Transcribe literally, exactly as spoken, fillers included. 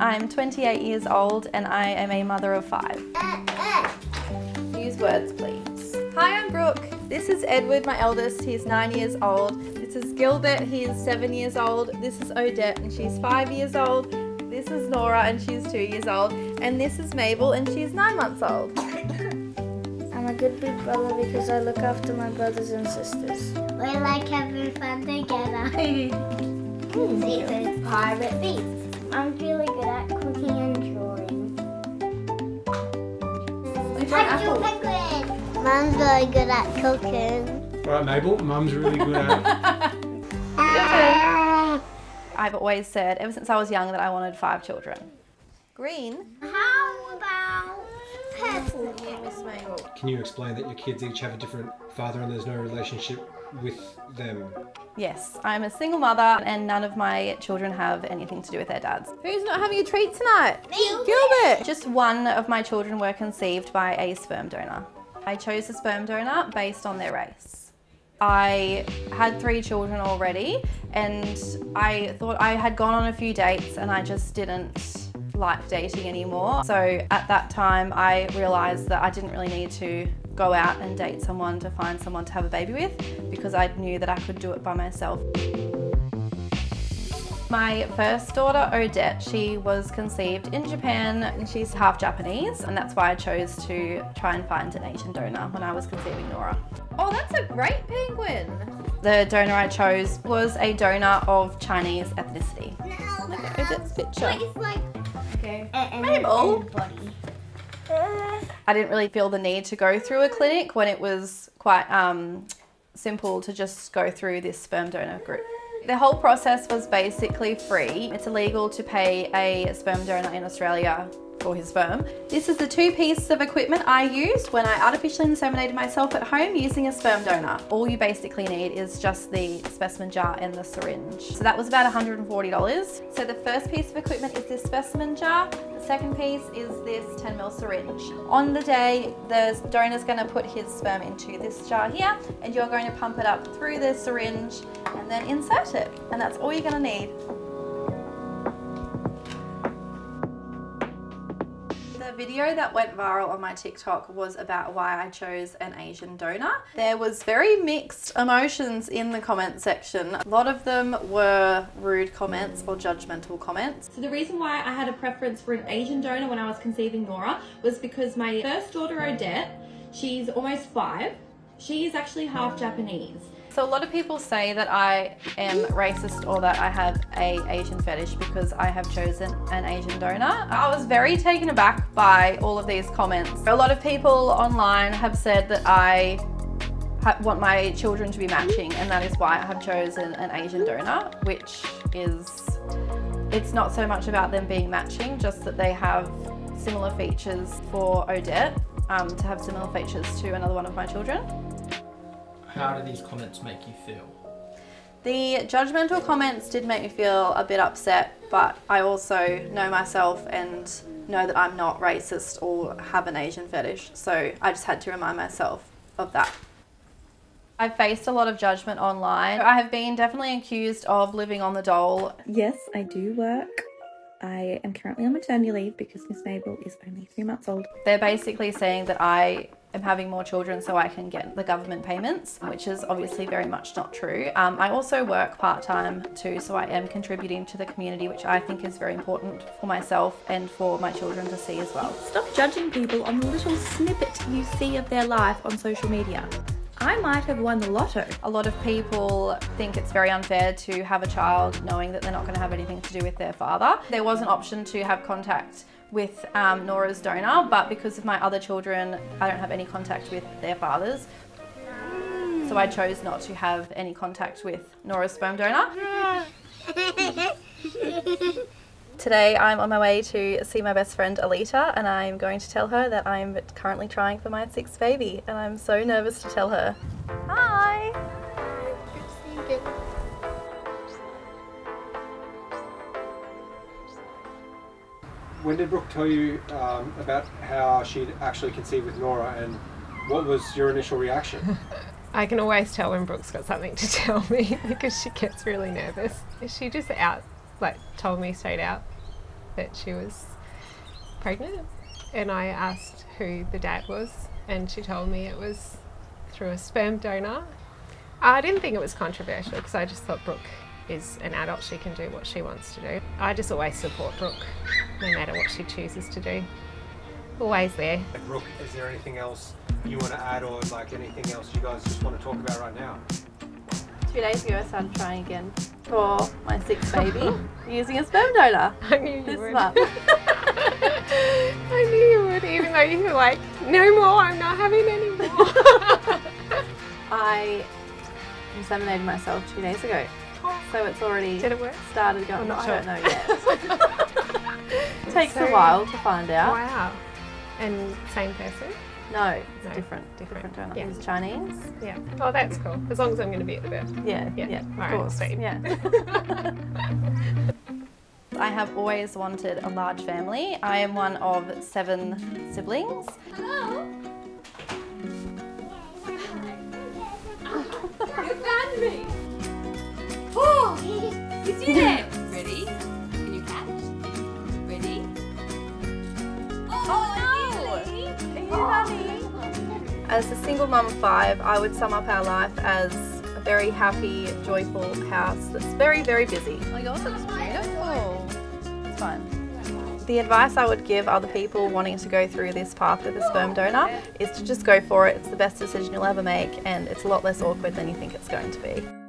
I'm twenty-eight years old and I am a mother of five. Use words, please. Hi, I'm Brooke. This is Edward, my eldest. He's nine years old. This is Gilbert. He is seven years old. This is Odette and she's five years old. This is Nora and she's two years old. And this is Mabel and she's nine months old. I'm a good big brother because I look after my brothers and sisters. We like having fun together. Seafood, Pirate Pete. I'm really good at cooking and drawing. Pickle. Mum's really good at cooking. Alright Mabel, Mum's really good at it. I've always said, ever since I was young, that I wanted five children. Green. How about purple? You, Miss Mabel. Can you explain that your kids each have a different father and there's no relationship with them? Yes, I'm a single mother and none of my children have anything to do with their dads. Who's not having a treat tonight? Me. Gilbert! Just one of my children were conceived by a sperm donor. I chose a sperm donor based on their race. I had three children already and I thought I had gone on a few dates and I just didn't like dating anymore. So at that time I realised that I didn't really need to go out and date someone to find someone to have a baby with because I knew that I could do it by myself. My first daughter, Odette, she was conceived in Japan and she's half Japanese and that's why I chose to try and find an Asian donor when I was conceiving Nora. Oh, that's a great penguin! The donor I chose was a donor of Chinese ethnicity. No, look at Odette's picture. It's like, okay. Mabel! I didn't really feel the need to go through a clinic when it was quite um, simple to just go through this sperm donor group. The whole process was basically free. It's illegal to pay a sperm donor in Australia for his sperm. This is the two pieces of equipment I used when I artificially inseminated myself at home using a sperm donor. All you basically need is just the specimen jar and the syringe. So that was about one hundred and forty dollars. So the first piece of equipment is this specimen jar. The second piece is this ten mil syringe. On the day, the donor's gonna put his sperm into this jar here and you're going to pump it up through the syringe and then insert it. And that's all you're gonna need. The video that went viral on my TikTok was about why I chose an Asian donor. There was very mixed emotions in the comment section. A lot of them were rude comments or judgmental comments. So the reason why I had a preference for an Asian donor when I was conceiving Nora was because my first daughter Odette, she's almost five, she is actually half Japanese. So a lot of people say that I am racist or that I have a Asian fetish because I have chosen an Asian donor. I was very taken aback by all of these comments. A lot of people online have said that I want my children to be matching and that is why I have chosen an Asian donor, which is, it's not so much about them being matching, just that they have similar features for Odette, um, to have similar features to another one of my children. How do these comments make you feel? The judgmental comments did make me feel a bit upset, but I also know myself and know that I'm not racist or have an Asian fetish, so I just had to remind myself of that. I've faced a lot of judgment online. I have been definitely accused of living on the dole. Yes, I do work. I am currently on maternity leave because Miss Mabel is only three months old. They're basically saying that I I'm having more children so I can get the government payments, which is obviously very much not true. Um, I also work part-time too, so I am contributing to the community, which I think is very important for myself and for my children to see as well. Stop judging people on the little snippet you see of their life on social media. I might have won the lotto. A lot of people think it's very unfair to have a child knowing that they're not going to have anything to do with their father. There was an option to have contact with um, Nora's donor, but because of my other children, I don't have any contact with their fathers. Mm. So I chose not to have any contact with Nora's sperm donor. Today I'm on my way to see my best friend Alita and I'm going to tell her that I'm currently trying for my sixth baby and I'm so nervous to tell her. Hi! Hi. When did Brooke tell you um, about how she'd actually conceived with Nora and what was your initial reaction? I can always tell when Brooke's got something to tell me because she gets really nervous. She just out, like, told me straight out that she was pregnant, and I asked who the dad was, and she told me it was through a sperm donor. I didn't think it was controversial because I just thought Brooke is an adult, she can do what she wants to do. I just always support Brooke, no matter what she chooses to do. Always there. Hey Brooke, is there anything else you want to add, or like anything else you guys just want to talk about right now? Two days ago I started trying again for my sixth baby using a sperm donor. I knew you this would. I knew you would, even though you were like, no more, I'm not having any more. I inseminated myself two days ago. So it's already Did it work? started going. I'm not sure. I don't know yet. It takes so, a while to find out. Wow. And same person? No, it's no, different, different. Different donor. Yeah. He's Chinese. Yeah. Oh, that's cool. As long as I'm going to be at the birth. Yeah, yeah, yeah. Of All course. Right, yeah. I have always wanted a large family. I am one of seven siblings. Hello. You found me. Oh, you did it. Ready? Can you catch? Ready? Oh, no. As a single mum of five, I would sum up our life as a very happy, joyful house that's very, very busy. Oh my gosh, that's beautiful. It's fun. The advice I would give other people wanting to go through this path with a sperm donor is to just go for it. It's the best decision you'll ever make, and it's a lot less awkward than you think it's going to be.